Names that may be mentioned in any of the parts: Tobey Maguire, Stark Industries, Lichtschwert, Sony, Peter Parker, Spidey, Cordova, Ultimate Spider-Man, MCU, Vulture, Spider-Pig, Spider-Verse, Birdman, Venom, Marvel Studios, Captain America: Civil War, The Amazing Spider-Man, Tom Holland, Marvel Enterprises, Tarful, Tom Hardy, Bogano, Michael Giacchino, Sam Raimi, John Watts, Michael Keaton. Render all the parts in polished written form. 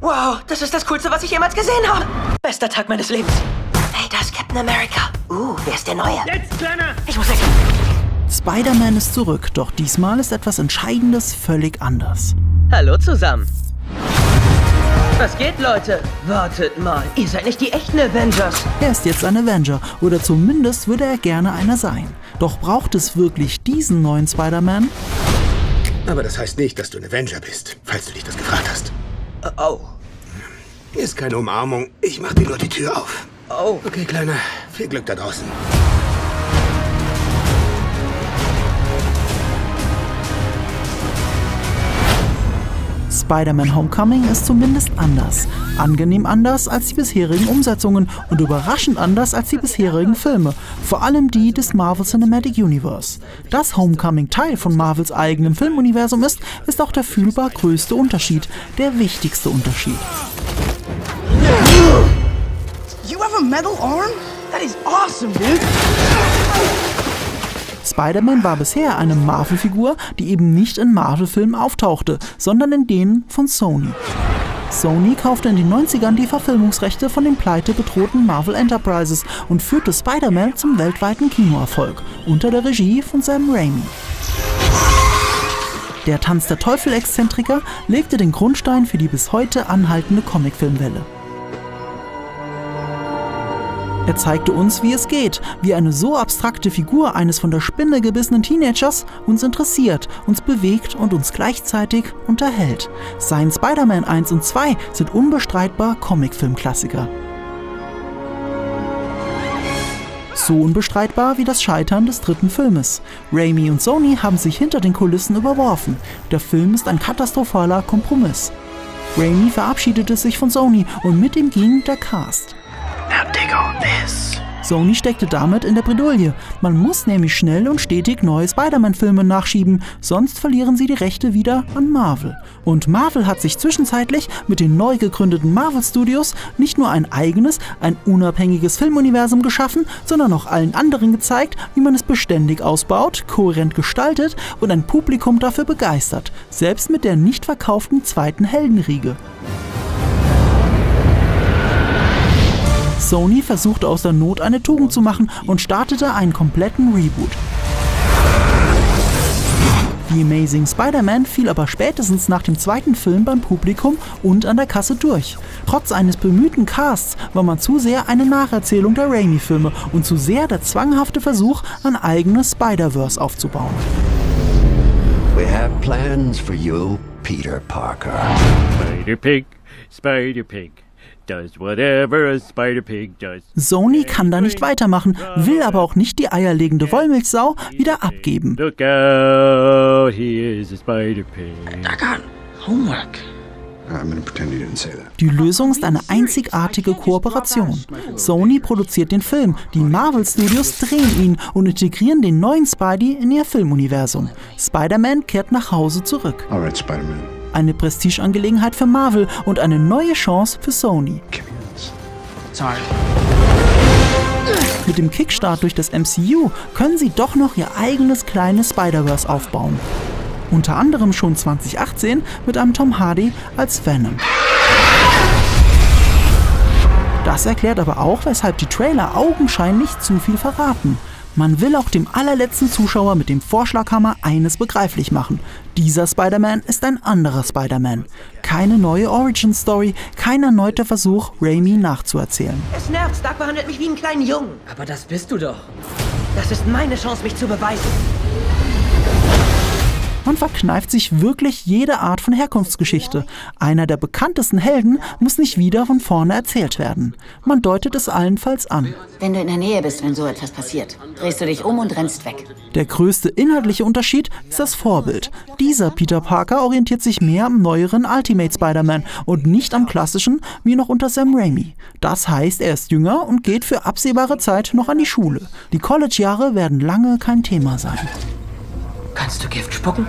Wow, das ist das Coolste, was ich jemals gesehen habe. Bester Tag meines Lebens. Hey, da ist Captain America. Wer ist der Neue? Jetzt, Kleiner! Ich muss weg. Spider-Man ist zurück, doch diesmal ist etwas Entscheidendes völlig anders. Hallo zusammen. Was geht, Leute? Wartet mal, ihr seid nicht die echten Avengers. Er ist jetzt ein Avenger, oder zumindest würde er gerne einer sein. Doch braucht es wirklich diesen neuen Spider-Man? Aber das heißt nicht, dass du ein Avenger bist, falls du dich das gefragt hast. Oh. Ist keine Umarmung. Ich mach dir nur die Tür auf. Oh. Okay, Kleiner. Viel Glück da draußen. Spider-Man: Homecoming ist zumindest anders. Angenehm anders als die bisherigen Umsetzungen und überraschend anders als die bisherigen Filme, vor allem die des Marvel Cinematic Universe. Dass Homecoming Teil von Marvels eigenem Filmuniversum ist, ist auch der fühlbar größte Unterschied, der wichtigste Unterschied. You have a metal arm? That is awesome, dude. Spider-Man war bisher eine Marvel-Figur, die eben nicht in Marvel-Filmen auftauchte, sondern in denen von Sony. Sony kaufte in den 90ern die Verfilmungsrechte von den pleitebedrohten Marvel Enterprises und führte Spider-Man zum weltweiten Kinoerfolg, unter der Regie von Sam Raimi. Der Tanz der Teufel-Exzentriker legte den Grundstein für die bis heute anhaltende Comicfilmwelle. Er zeigte uns, wie es geht, wie eine so abstrakte Figur eines von der Spinne gebissenen Teenagers uns interessiert, uns bewegt und uns gleichzeitig unterhält. Sein Spider-Man 1 und 2 sind unbestreitbar Comicfilmklassiker. So unbestreitbar wie das Scheitern des dritten Filmes. Raimi und Sony haben sich hinter den Kulissen überworfen. Der Film ist ein katastrophaler Kompromiss. Raimi verabschiedete sich von Sony und mit ihm ging der Cast. Sony steckte damit in der Bredouille. Man muss nämlich schnell und stetig neue Spider-Man-Filme nachschieben, sonst verlieren sie die Rechte wieder an Marvel. Und Marvel hat sich zwischenzeitlich mit den neu gegründeten Marvel Studios nicht nur ein eigenes, ein unabhängiges Filmuniversum geschaffen, sondern auch allen anderen gezeigt, wie man es beständig ausbaut, kohärent gestaltet und ein Publikum dafür begeistert, selbst mit der nicht verkauften zweiten Heldenriege. Sony versuchte aus der Not eine Tugend zu machen und startete einen kompletten Reboot. The Amazing Spider-Man fiel aber spätestens nach dem zweiten Film beim Publikum und an der Kasse durch. Trotz eines bemühten Casts war man zu sehr eine Nacherzählung der Raimi-Filme und zu sehr der zwanghafte Versuch, ein eigenes Spider-Verse aufzubauen. We have plans for you, Peter Parker. Spider-Pig, Spider-Pig. Does whatever a Spider-Pig does. Sony kann da nicht weitermachen, will aber auch nicht die eierlegende Wollmilchsau wieder abgeben. Look out, he is a Spider-Pig. I got homework. Die Lösung ist eine einzigartige Kooperation. Sony produziert den Film, die Marvel Studios drehen ihn und integrieren den neuen Spidey in ihr Filmuniversum. Spider-Man kehrt nach Hause zurück. Alright, Spider-Man. Eine Prestigeangelegenheit für Marvel und eine neue Chance für Sony. Sorry. Mit dem Kickstart durch das MCU können sie doch noch ihr eigenes kleines Spider-Verse aufbauen. Unter anderem schon 2018 mit einem Tom Hardy als Venom. Das erklärt aber auch, weshalb die Trailer augenscheinlich zu viel verraten. Man will auch dem allerletzten Zuschauer mit dem Vorschlaghammer eines begreiflich machen. Dieser Spider-Man ist ein anderer Spider-Man. Keine neue Origin-Story, kein erneuter Versuch, Raimi nachzuerzählen. Es nervt, Stark behandelt mich wie einen kleinen Jungen. Aber das bist du doch. Das ist meine Chance, mich zu beweisen. Man verkneift sich wirklich jede Art von Herkunftsgeschichte. Einer der bekanntesten Helden muss nicht wieder von vorne erzählt werden. Man deutet es allenfalls an. Wenn du in der Nähe bist, wenn so etwas passiert, drehst du dich um und rennst weg. Der größte inhaltliche Unterschied ist das Vorbild. Dieser Peter Parker orientiert sich mehr am neueren Ultimate Spider-Man und nicht am klassischen, wie noch unter Sam Raimi. Das heißt, er ist jünger und geht für absehbare Zeit noch an die Schule. Die College-Jahre werden lange kein Thema sein. Kannst du Gift spucken?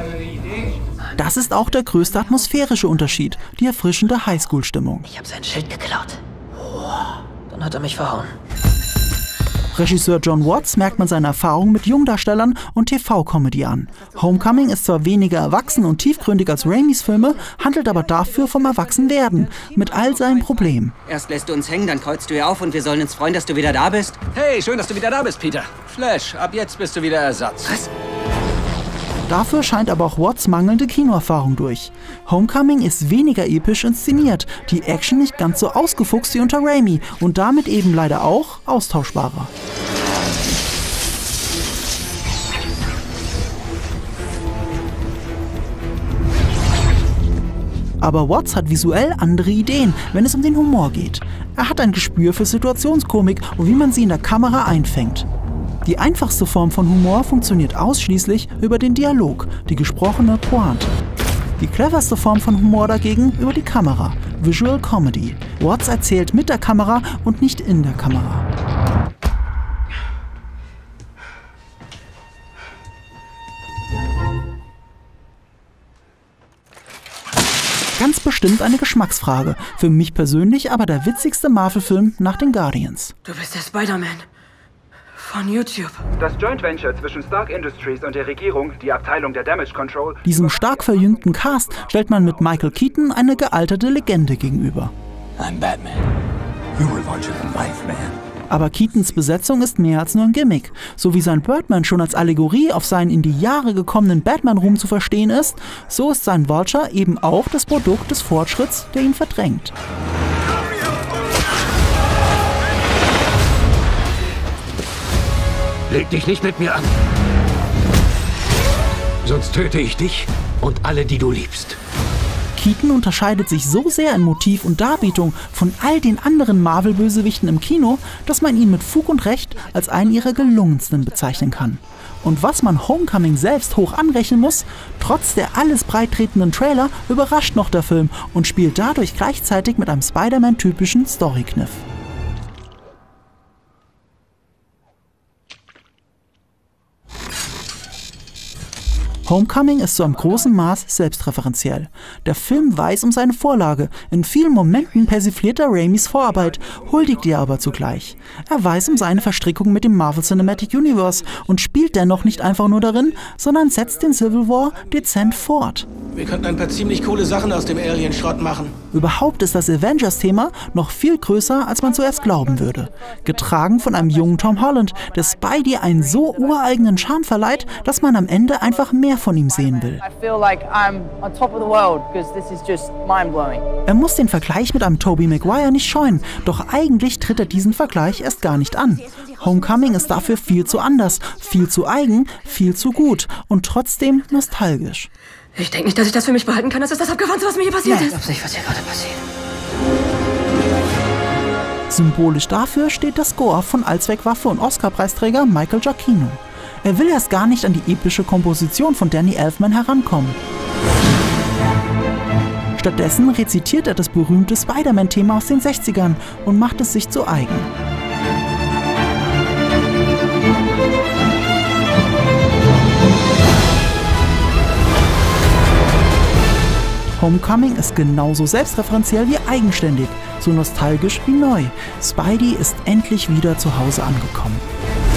Das ist auch der größte atmosphärische Unterschied, die erfrischende Highschool-Stimmung. Ich habe sein Schild geklaut. Oh, dann hat er mich verhauen. Regisseur John Watts merkt man seine Erfahrung mit Jungdarstellern und TV-Comedy an. Homecoming ist zwar weniger erwachsen und tiefgründig als Raimis Filme, handelt aber dafür vom Erwachsenwerden, mit all seinen Problemen. Erst lässt du uns hängen, dann kreuzt du hier auf und wir sollen uns freuen, dass du wieder da bist. Hey, schön, dass du wieder da bist, Peter. Flash, ab jetzt bist du wieder Ersatz. Was? Dafür scheint aber auch Watts mangelnde Kinoerfahrung durch. Homecoming ist weniger episch inszeniert, die Action nicht ganz so ausgefuchst wie unter Raimi und damit eben leider auch austauschbarer. Aber Watts hat visuell andere Ideen, wenn es um den Humor geht. Er hat ein Gespür für Situationskomik und wie man sie in der Kamera einfängt. Die einfachste Form von Humor funktioniert ausschließlich über den Dialog, die gesprochene Pointe. Die cleverste Form von Humor dagegen über die Kamera, Visual Comedy. Watts erzählt mit der Kamera und nicht in der Kamera. Ganz bestimmt eine Geschmacksfrage, für mich persönlich aber der witzigste Marvel-Film nach den Guardians. Du bist der Spider-Man. Von YouTube. Das Joint Venture zwischen Stark Industries und der Regierung, die Abteilung der Damage Control. Diesem stark verjüngten Cast stellt man mit Michael Keaton eine gealterte Legende gegenüber. I'm Batman. You were larger than life, man. Aber Keatons Besetzung ist mehr als nur ein Gimmick. So wie sein Birdman schon als Allegorie auf seinen in die Jahre gekommenen Batman-Ruhm zu verstehen ist, so ist sein Vulture eben auch das Produkt des Fortschritts, der ihn verdrängt. Leg dich nicht mit mir an, sonst töte ich dich und alle, die du liebst. Keaton unterscheidet sich so sehr in Motiv und Darbietung von all den anderen Marvel-Bösewichten im Kino, dass man ihn mit Fug und Recht als einen ihrer gelungensten bezeichnen kann. Und was man Homecoming selbst hoch anrechnen muss, trotz der alles breittretenden Trailer überrascht noch der Film und spielt dadurch gleichzeitig mit einem Spider-Man-typischen Storykniff. Homecoming ist zu einem großen Maß selbstreferenziell. Der Film weiß um seine Vorlage, in vielen Momenten persifliert er Raimis Vorarbeit, huldigt ihr aber zugleich. Er weiß um seine Verstrickung mit dem Marvel Cinematic Universe und spielt dennoch nicht einfach nur darin, sondern setzt den Civil War dezent fort. Wir könnten ein paar ziemlich coole Sachen aus dem Alien-Schrott machen. Überhaupt ist das Avengers-Thema noch viel größer, als man zuerst glauben würde. Getragen von einem jungen Tom Holland, der Spidey einen so ureigenen Charme verleiht, dass man am Ende einfach mehr von ihm sehen will. Er muss den Vergleich mit einem Tobey Maguire nicht scheuen, doch eigentlich tritt er diesen Vergleich erst gar nicht an. Homecoming ist dafür viel zu anders, viel zu eigen, viel zu gut und trotzdem nostalgisch. Ich denke nicht, dass ich das für mich behalten kann. Das ist das Abgewandte, was mir hier passiert ist. Ich glaube nicht, was hier gerade passiert. Symbolisch dafür steht der Score von Allzweckwaffe und Oscar-Preisträger Michael Giacchino. Er will erst gar nicht an die epische Komposition von Danny Elfman herankommen. Stattdessen rezitiert er das berühmte Spider-Man-Thema aus den 60ern und macht es sich zu eigen. Homecoming ist genauso selbstreferenziell wie eigenständig, so nostalgisch wie neu. Spidey ist endlich wieder zu Hause angekommen.